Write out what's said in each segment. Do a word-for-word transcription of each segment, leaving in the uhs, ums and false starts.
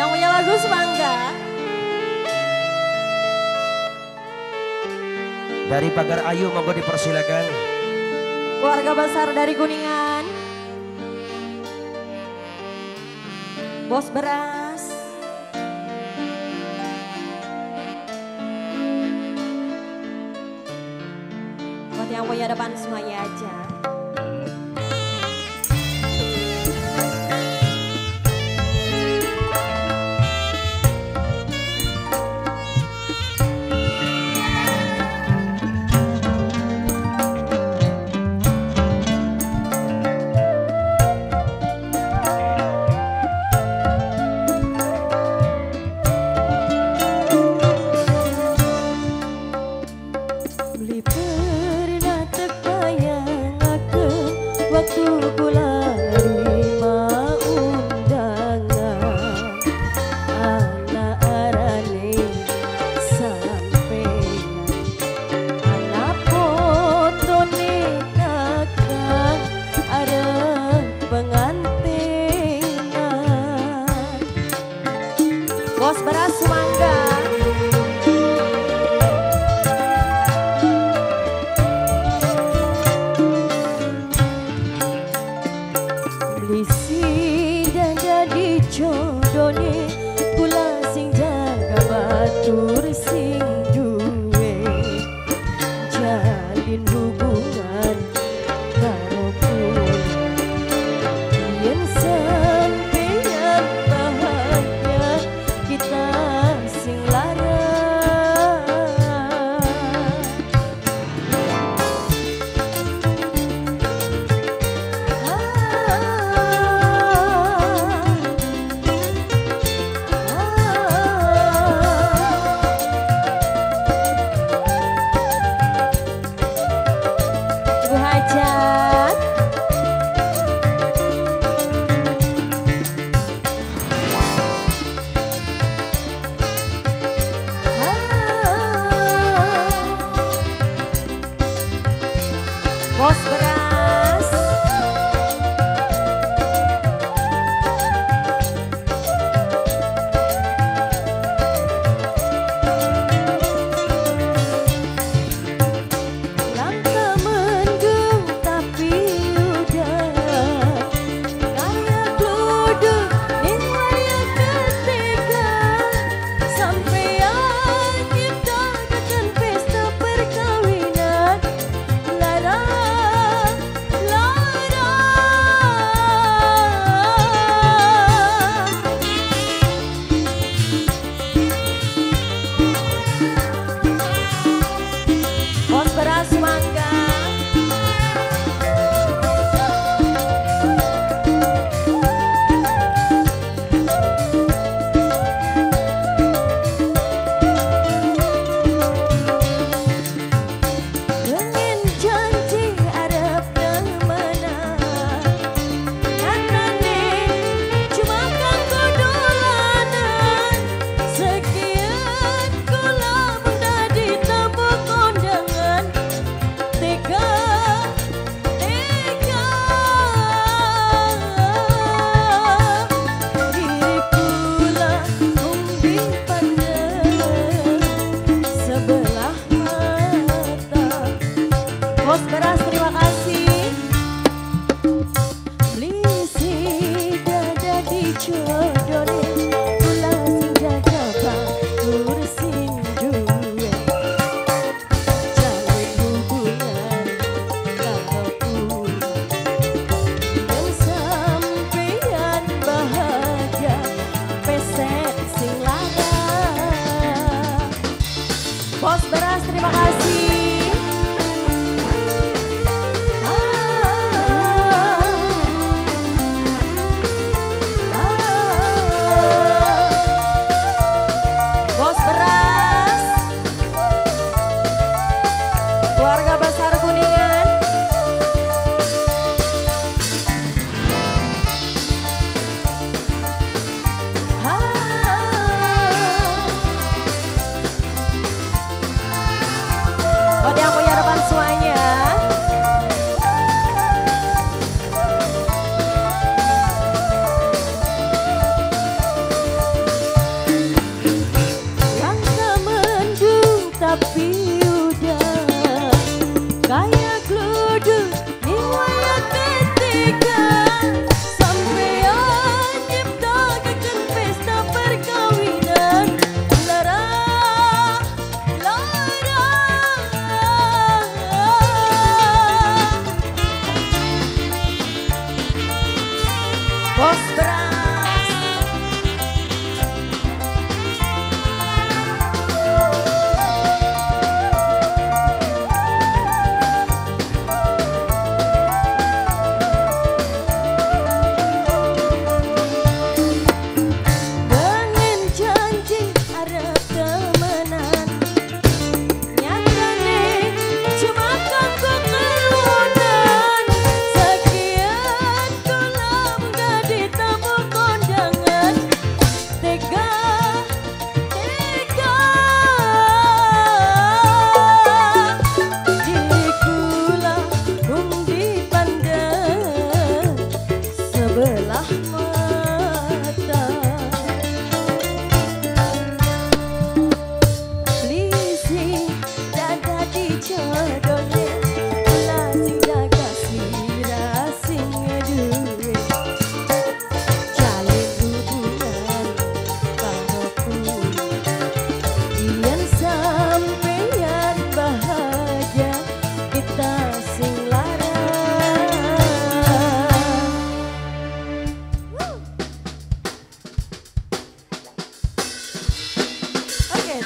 Yang punya lagu semangka. Dari Pagar Ayu monggo dipersilakan. Keluarga besar dari Kuningan. Bos beras. Buat yang punya depan semuanya aja.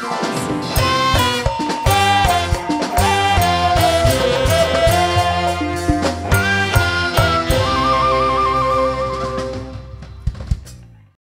Bye.